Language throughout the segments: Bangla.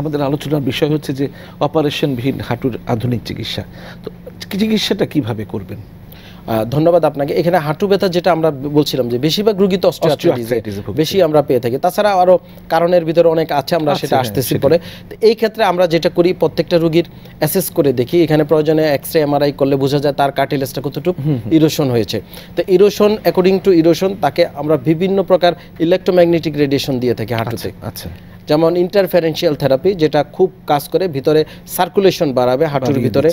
আমাদের আলোচনার বিষয় হচ্ছে যে অপারেশন ভিন্ন হাঁটুর আধুনিক চিকিৎসা, তো চিকিৎসাটা কিভাবে করবেন? ধন্যবাদ আপনাকে। এখানে হাঁটু ব্যথা যেটা আমরা বলছিলাম যে বেশিরভাগ রোগী তো অস্টিওআর্থ্রাইটিস বেশি আমরা পেয়ে থাকি, তাছাড়া আরও কারণের ভিতরে অনেক আছে, আমরা সেটা আসতেছি পরে। তো এই ক্ষেত্রে আমরা যেটা করি প্রত্যেকটা রোগীর অ্যাসেস করে দেখি, এখানে প্রয়োজনে এক্স-রে এমআরআই করলে বোঝা যায় তার কার্টিলেজটা কতটুকু ইরোশন হয়েছে। তো ইরোশন অ্যাকর্ডিং টু ইরোশন তাকে আমরা বিভিন্ন প্রকার ইলেকট্রোম্যাগনেটিক রেডিয়েশন দিয়ে থাকি হাঁটুতে। আচ্ছা, যেমন ইন্টারফারেনশিয়াল থেরাপি যেটা খুব কাজ করে, ভিতরে সার্কুলেশন বাড়াবে হাঁটুর ভিতরে,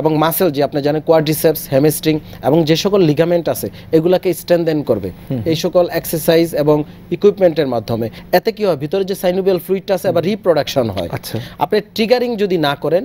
এবং মাসেল যে আপনি জানেন কোয়াড্রিসেপস, হ্যামস্ট্রিং এবং যে সকল লিগামেন্ট আছে এগুলাকে স্ট্রেংথেন করবে এই সকল এক্সারসাইজ এবং ইকুইপমেন্টের মাধ্যমে। এতে কি হয়, ভিতরে যে সাইনোভিয়াল ফ্লুইডটা আছে আবার রিপ্রোডাকশন হয়। আপনি ট্রিগারিং যদি না করেন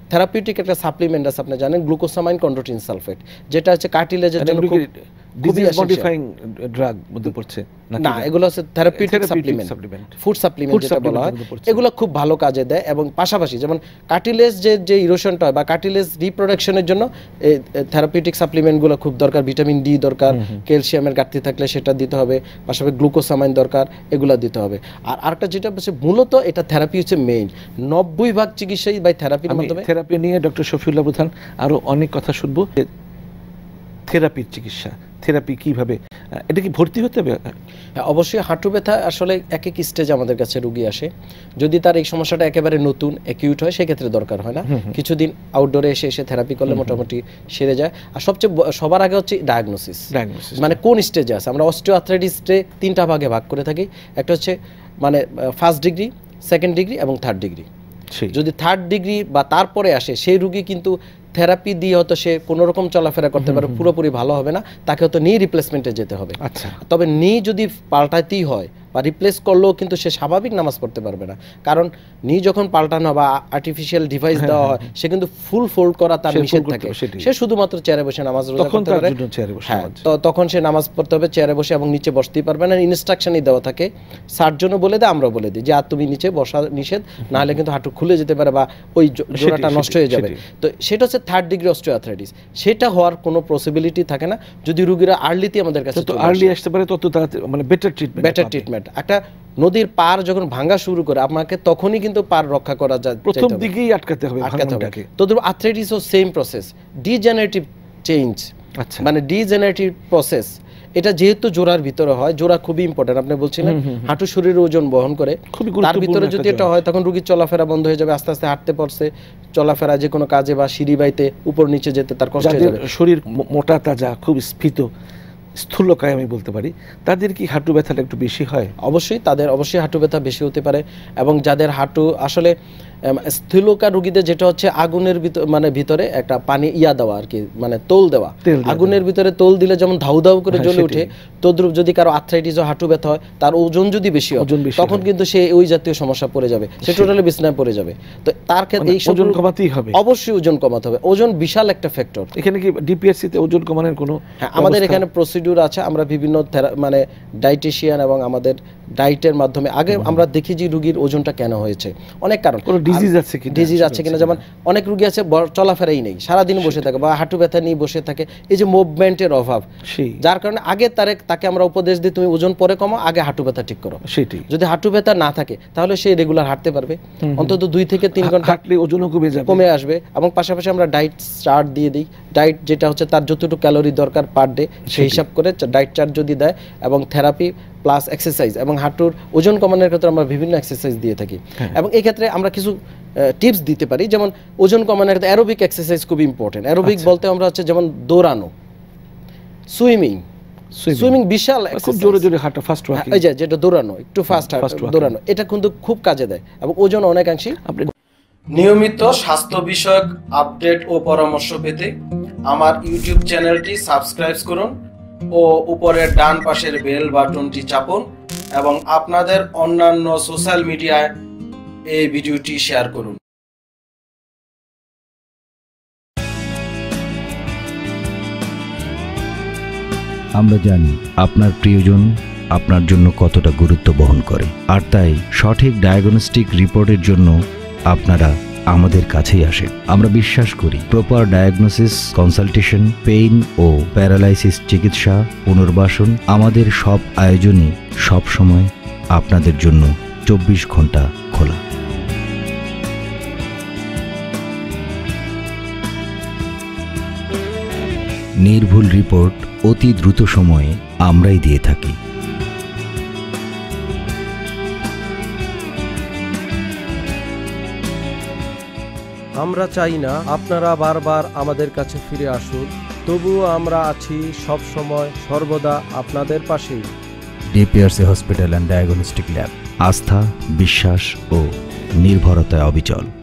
থেরাপিউটিক একটা সাপ্লিমেন্ট আছে আপনি জানেন গ্লুকোসামাইন, চন্ড্রোইটিন সালফেট, যেটা হচ্ছে কার্টিলেজের জন্য খুব ডিজিজ মডিফাইং ড্রাগ মধ্যে পড়ছে না, এগুলো হচ্ছে থেরাপিউটিক সাপ্লিমেন্ট, ফুড সাপ্লিমেন্ট যেটা বলা হয়, এগুলো খুব ভালো কাজে দেয়। এবং পাশাপাশি যেমন কার্টিলেজ যে ইরোশনটা হয় বা কার্টিলেজ রিপ্রোডাকশনের জন্য এই থেরাপিউটিক সাপ্লিমেন্টগুলো খুব দরকার। ভিটামিন ডি দরকার, ক্যালসিয়ামের ঘাটতি থাকলে সেটা দিতে হবে, পাশাপাশি গ্লুকোসামাইন দরকার, এগুলো দিতে হবে। আর আরেকটা যেটা হচ্ছে মূলত এটা থেরাপি হচ্ছে মেইন 90% চিকিৎসাই বাই থেরাপির মাধ্যমে। থেরাপি নিয়ে ডক্টর শফিউল্লাহ প্রধান আরও অনেক কথা শুনবো। থেরাপির চিকিৎসা, থেরাপি কিভাবে, এটা কি ভর্তি হতে হবে? অবশ্যই। হাঁটু ব্যথা আসলে এক এক স্টেজে আমাদের কাছে রুগী আসে। যদি তার এই সমস্যাটা একেবারে নতুন অ্যাকিউট হয় সেক্ষেত্রে দরকার হয় না, কিছুদিন আউটডোরে এসে থেরাপি করলে মোটামুটি সেরে যায়। আর সবচেয়ে সবার আগে হচ্ছে ডায়াগনোসিস, মানে কোন স্টেজে আছে। আমরা অস্টিওআর্থ্রাইটিসে তিনটা ভাগে ভাগ করে থাকি, একটা হচ্ছে মানে ফার্স্ট ডিগ্রি, সেকেন্ড ডিগ্রি এবং থার্ড ডিগ্রি। যদি থার্ড ডিগ্রি বা তারপরে আসে সেই রুগী কিন্তু থেরাপি দিয়ে হয়তো সে কোনো রকম চলাফেরা করতে পারে, পুরোপুরি ভালো হবে না, তাকে হয়তো নি রিপ্লেসমেন্টে যেতে হবে। আচ্ছা, তবে নি যদি পাল্টাতেই হয় বা রিপ্লেস করলেও কিন্তু সে স্বাভাবিক নামাজ পড়তে পারবে না, কারণ নি যখন পাল্টানো বা আর্টিফিশিয়াল ডিভাইস দেওয়া হয় সে কিন্তু ফুল ফোল্ড করা তার নিষেধ থাকে। সে শুধুমাত্র চেয়ারে বসে নামাজ রোজা করতে পারে, তখন সে নামাজ পড়তে হবে চেয়ারে বসে এবং নিচে বসতেই পারবে না। ইনস্ট্রাকশনই দেওয়া থাকে, সার্জনও বলে দেয়, আমরা বলে দিই যে আর তুমি নিচে বসা নিষেধ, নাহলে কিন্তু হাঁটু খুলে যেতে পারে বা ওই জোড়াটা নষ্ট হয়ে যাবে। তো সেটা হচ্ছে থার্ড ডিগ্রি অস্টিওআর্থ্রাইটিস। সেটা হওয়ার কোনো পসিবিলিটি থাকে না যদি রুগীরা আর্লিতে আমাদের কাছে, যত আর্লি আসতে পারে তত তাড়াতাড়ি মানে বেটার ট্রিটমেন্ট। একটা নদীর পার যখন ভাঙা শুরু করে আপনাকে তখনই কিন্তু পার রক্ষা করা যায়, প্রথম দিকেই আটকাতে হবে। তো আর্থ্রাইটিসও সেম প্রসেস, ডিজেনারেটিভ চেঞ্জ। আচ্ছা, মানে ডিজেনারেটিভ প্রসেস এটা যেহেতু জোড়ার ভিতরে হয়, জোড়া খুবই ইম্পর্টেন্ট। আপনি বলছিলেন হাঁটু শরীরের ওজন বহন করে, তার ভিতরে যদি এটা হয় তখন রোগীর চলাফেরা বন্ধ হয়ে যাবে, আস্তে আস্তে হাঁটতে পারছে, চলাফেরা যে কোনো কাজে বা সিঁড়ি বাইতে উপর নিচে যেতে তার কষ্ট হয়ে যাবে। শরীর মোটা তাজা খুব স্ফীত স্থূলকায় আমি বলতে পারি, তাদের কি হাঁটু ব্যথাটা একটু বেশি হয়? অবশ্যই, তাদের অবশ্যই হাঁটু ব্যথা বেশি হতে পারে। এবং যাদের হাঁটু আসলে স্থূলকা রোগীদের যেটা হচ্ছে আগুনের ভিতরে মানে ভিতরে একটা পানি দেওয়া আর কি, মানে তোল দেওয়া, আগুনের ভিতরে তোল দিলে যেমন ধাউ ধাউ করে জ্বলে ওঠে, তদ্রুপ যদি কারো আর্থ্রাইটিস ও হাঁটু ব্যথা হয়, তার ওজন যদি বেশি হয় তখন কিন্তু সে ওই জাতীয় সমস্যা পড়ে যাবে, সে টোটালি বিছনায় পড়ে যাবে। তো তার ক্ষেত্রে ওজন কমাতেই হবে, অবশ্যই ওজন কমাতে হবে। ওজন বিশাল একটা ফ্যাক্টর। এখানে কি ডিপিআরসি তে ওজন কমানোর কোনো, হ্যাঁ আমাদের এখানে প্রসিডিউর আছে। আমরা বিভিন্ন মানে ডায়েটিশিয়ান এবং আমাদের ডায়েটের মাধ্যমে আগে আমরা দেখি যে রোগীর ওজনটা কেন হয়েছে, অনেক কারণ, ডিজিজ আছে কিনা। যেমন অনেক রোগী আছে চলাফেরাই নেই, সারাদিন বসে থাকে বা হাঁটু ব্যথা নিয়ে বসে থাকে, এই যে মুভমেন্টের অভাব, যার কারণে আগে তাকে আমরা উপদেশ দিই তুমি ওজন পরে কমো, আগে হাঁটু ব্যথা ঠিক করো। যদি হাঁটু ব্যথা না থাকে তাহলে সে রেগুলার হাঁটতে পারবে, অন্তত 2 থেকে 3 ঘন্টা হাঁটলে ওজনও কমে আসবে। এবং পাশাপাশি আমরা ডায়েট চার্ট দিয়ে দিই, ডায়েট যেটা হচ্ছে তার যতটুকু ক্যালোরি দরকার পার ডে সেই হিসাব করে ডায়েট চার্ট যদি দেয়, এবং থেরাপি প্লাস এক্সারসাইজ, এবং হাঁটুর ওজন কমানোর ক্ষেত্রে আমরা বিভিন্ন এক্সারসাইজ দিয়ে থাকি। এবং এই ক্ষেত্রে আমরা কিছু টিপস দিতে পারি, যেমন ওজন কমানোর ক্ষেত্রে অ্যারোবিক এক্সারসাইজ খুব ইম্পর্টেন্ট। অ্যারোবিক বলতে আমরা হচ্ছে যেমন দৌড়ানো, সুইমিং বিশাল, খুব জোরে জোরে হাঁটা, ফাস্ট ওয়াকিং, এই যেটা দৌড়ানো, একটু ফাস্ট দৌড়ানো, এটা কিন্তু খুব কাজে দেয় এবং ওজন অনেকাংশে। আপনি নিয়মিত স্বাস্থ্য বিষয়ক আপডেট ও পরামর্শ পেতে আমার ইউটিউব চ্যানেলটি সাবস্ক্রাইব করুন ও উপরের ডান পাশের বেল বাটনটি চাপুন, এবং আপনাদের অন্যান্য সোশ্যাল মিডিয়ায় এই ভিডিওটি শেয়ার করুন। আমরা জানি আপনার প্রিয়জন আপনার জন্য কতটা গুরুত্ব বহন করে, আর তাই সঠিক ডায়াগনস্টিক রিপোর্টের জন্য আপনারা আমাদের কাছেই আসে। আমরা বিশ্বাস করি প্রপার ডায়াগনোসিস, কনসালটেশন, পেইন ও প্যারালাইসিস চিকিৎসা, পুনর্বাসন, আমাদের সব আয়োজনই সবসময় আপনাদের জন্য 24 ঘন্টা খোলা। নির্ভুল রিপোর্ট অতি দ্রুত সময়ে আমরাই দিয়ে থাকি। আমরা চাই না আপনারা বারবার আমাদের কাছে ফিরে আসুন, তবুও আমরা আছি সবসময়, সর্বদা আপনাদের পাশেই। DPRC hospital and diagnostic lab, আস্থা, বিশ্বাস ও নির্ভরতায় অবিচল।